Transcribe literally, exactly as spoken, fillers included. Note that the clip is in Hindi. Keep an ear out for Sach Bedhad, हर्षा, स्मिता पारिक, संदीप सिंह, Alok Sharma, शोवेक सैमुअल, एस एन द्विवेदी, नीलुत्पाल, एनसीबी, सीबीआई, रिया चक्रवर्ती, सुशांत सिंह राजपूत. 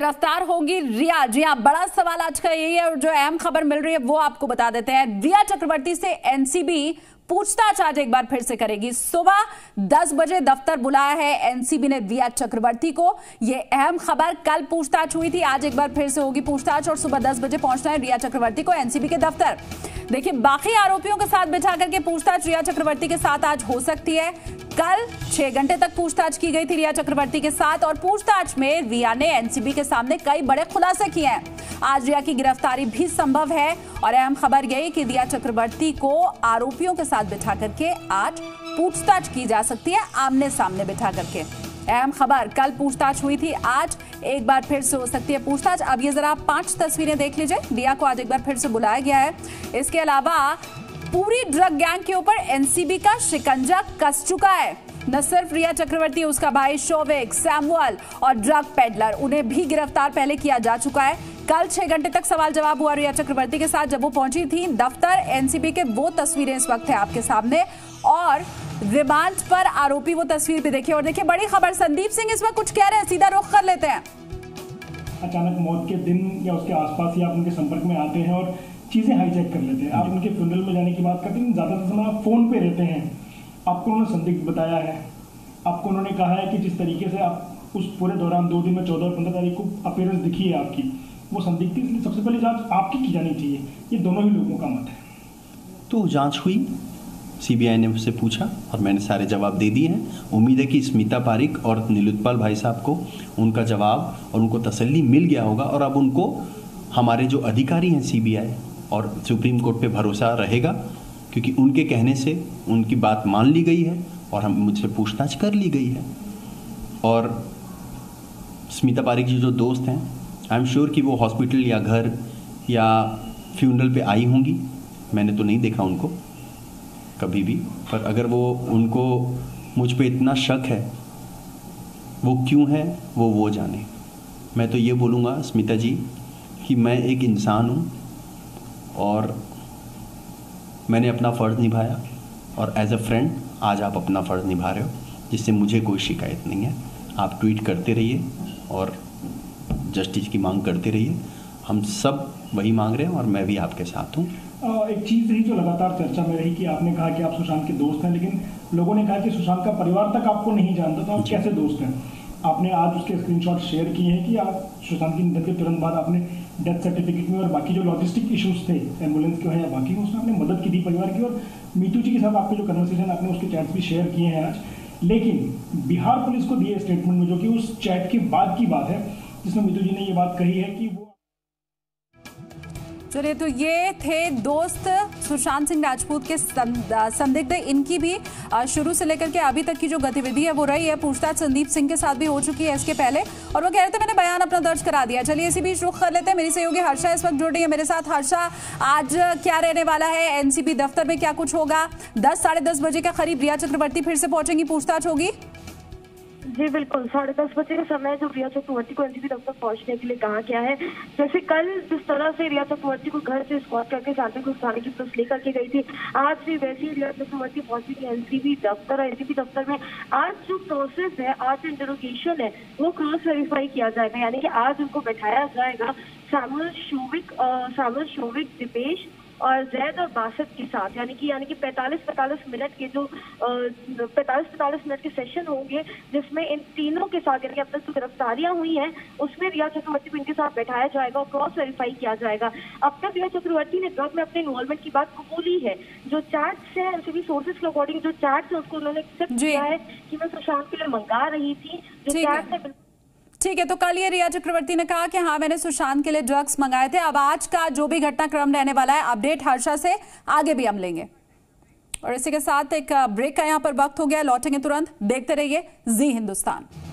गिरफ्तार होगी रिया। जी हाँ, बड़ा सवाल आज का यही है और जो अहम खबर मिल रही है वो आपको बता देते हैं। रिया चक्रवर्ती से एनसीबी पूछताछ आज एक बार फिर से करेगी। सुबह दस बजे दफ्तर बुलाया है एनसीबी ने रिया चक्रवर्ती को। यह अहम खबर, कल पूछताछ हुई थी, आज एक बार फिर से होगी पूछताछ और सुबह दस बजे पहुंचना है रिया चक्रवर्ती को एनसीबी के दफ्तर। देखिए, बाकी आरोपियों के साथ बिठा करके पूछताछ रिया चक्रवर्ती के साथ आज हो सकती है। कल छह घंटे तक पूछताछ की गई थी रिया चक्रवर्ती के साथ और पूछताछ में रिया ने एनसीबी के सामने कई बड़े खुलासे किए हैं। आज रिया की गिरफ्तारी भी संभव है और अहम खबर यही कि रिया चक्रवर्ती को आरोपियों के साथ बिठा करके आज पूछताछ की जा सकती है, आमने सामने बिठा करके। अहम खबर, कल पूछताछ हुई थी, आज एक बार फिर से हो सकती है पूछताछ। अब ये जरा पांच तस्वीरें देख लीजिए। रिया को आज एक बार फिर से बुलाया गया है। इसके अलावा पूरी ड्रग गैंग के ऊपर एनसीबी का शिकंजा कस चुका है। न सिर्फ रिया चक्रवर्ती, उसका भाई शोवेक, सैमुअल और ड्रग पेडलर, उन्हें भी गिरफ्तार पहले किया जा चुका है। कल छह घंटे तक सवाल जवाब हुआ रिया चक्रवर्ती के साथ जब वो पहुंची थी दफ्तर एनसीबी के। वो तस्वीरें इस वक्त है आपके सामने और रिमांड पर आरोपी वो तस्वीर भी देखिए। और देखिए बड़ी खबर, संदीप सिंह इसमें कुछ कह रहे हैं, सीधा रुख कर लेते हैं। अचानक मौत के दिन या उसके आसपास ही आप उनके संपर्क में आते हैं और चीजें हाईजैक कर लेते हैं। आप उनके फ्यूनरल में जाने की बात करते हैं, ज्यादातर समय आप फोन पे रहते हैं। आपको उन्होंने संदिग्ध बताया है, आपको उन्होंने कहा है कि जिस तरीके से आप उस पूरे दौरान दो दिन में चौदह और पंद्रह तारीख को अपीयरेंस दिखी है आपकी, वो संदिग्ध थी, इसलिए सबसे पहले जांच आपकी की जानी चाहिए। ये दोनों ही लोगों का मत है। तो जांच हुई, सीबीआई ने मुझसे पूछा और मैंने सारे जवाब दे दिए हैं। उम्मीद है कि स्मिता पारिक और नीलुत्पाल भाई साहब को उनका जवाब और उनको तसल्ली मिल गया होगा और अब उनको हमारे जो अधिकारी हैं सीबीआई और सुप्रीम कोर्ट पे भरोसा रहेगा, क्योंकि उनके कहने से उनकी बात मान ली गई है और हम मुझसे पूछताछ कर ली गई है। और स्मिता पारिक जी जो दोस्त हैं, आई एम श्योर कि वो हॉस्पिटल या घर या फ्यूनरल पे आई होंगी। मैंने तो नहीं देखा उनको कभी भी, पर अगर वो उनको मुझ पे इतना शक है, वो क्यों है वो वो जाने। मैं तो ये बोलूँगा स्मिता जी कि मैं एक इंसान हूँ और मैंने अपना फ़र्ज़ निभाया और एज अ फ्रेंड आज आप अपना फ़र्ज़ निभा रहे हो, जिससे मुझे कोई शिकायत नहीं है। आप ट्वीट करते रहिए और जस्टिस की मांग करते रहिए, हम सब वही मांग रहे हैं और मैं भी आपके साथ हूँ। एक चीज़ रही जो लगातार चर्चा में रही कि आपने कहा कि आप सुशांत के दोस्त हैं, लेकिन लोगों ने कहा कि सुशांत का परिवार तक आपको नहीं जानता था, आप कैसे दोस्त हैं। आपने आज उसके स्क्रीनशॉट शेयर किए हैं कि आप सुशांत के निधन के तुरंत बाद आपने डेथ सर्टिफिकेट में और बाकी जो लॉजिस्टिक इश्यूज थे, एम्बुलेंस के हैं या बाकी, उसमें आपने मदद की थी परिवार की और मीतू जी के साथ आपके जो कन्वर्सेशन, आपने उसके चैट्स भी शेयर किए हैं आज। लेकिन बिहार पुलिस को दिए स्टेटमेंट में, जो कि उस चैट के बाद की बात है जिसमें मीतू जी ने ये बात कही है कि वो। चलिए, तो ये थे दोस्त सुशांत सिंह राजपूत के संदिग्ध। इनकी भी शुरू से लेकर के अभी तक की जो गतिविधि है वो रही है। पूछताछ संदीप सिंह के साथ भी हो चुकी है इसके पहले और वो कह रहे थे मैंने बयान अपना दर्ज करा दिया। चलिए, इसी बीच रुख कर लेते हैं, मेरी सहयोगी हर्षा इस वक्त जुड़ रही है मेरे साथ। हर्षा, आज क्या रहने वाला है एनसीबी दफ्तर में, क्या कुछ होगा? दस साढ़े दस बजे के करीब रिया चक्रवर्ती फिर से पहुंचेंगी, पूछताछ होगी। जी बिल्कुल, साढ़े दस बजे का समय जो रिया चक्रवर्ती को एनसीबी दफ्तर पहुंचने के लिए कहा गया है। जैसे कल जिस तरह से रिया चक्रवर्ती को घर से स्कॉट करके शांति को थाने की तस्लीक करके गई थी, आज भी वैसी रिया चक्रवर्ती पहुंची थी एनसीबी दफ्तर। एनसीबी दफ्तर में आज जो प्रोसेस है, आज इंटरोगेशन है, वो क्रॉस वेरीफाई किया जाएगा। यानी कि आज उनको बैठाया जाएगा शामिल शोविक शामिल शोविक दिपेश और जैद और बासत के साथ। यानी कि यानी कि पैंतालीस पैंतालीस मिनट के जो पैंतालीस पैंतालीस मिनट के सेशन होंगे, जिसमें इन तीनों के साथ, यानी कि अब तक जो गिरफ्तारियां हुई हैं उसमें रिया चक्रवर्ती को इनके साथ बैठाया जाएगा और क्रॉस वेरीफाई किया जाएगा। अब तक रिया चक्रवर्ती ने ड्रग में अपने इन्वॉल्वमेंट की बात कबूली है। जो चार्ट्स हैं एनसीबी सोर्सेज के अकॉर्डिंग, जो चार्ट्स है उसको उन्होंने एक्सेप्ट किया है कि मैं सुशांत के लिए मंगा रही थी। जो चार्ट है, ठीक है, तो कल ये रिया चक्रवर्ती ने कहा कि हाँ मैंने सुशांत के लिए ड्रग्स मंगाए थे। अब आज का जो भी घटनाक्रम रहने वाला है, अपडेट हर्षा से आगे भी हम लेंगे। और इसी के साथ एक ब्रेक का यहाँ पर वक्त हो गया, लौटेंगे तुरंत। देखते रहिए जी हिंदुस्तान।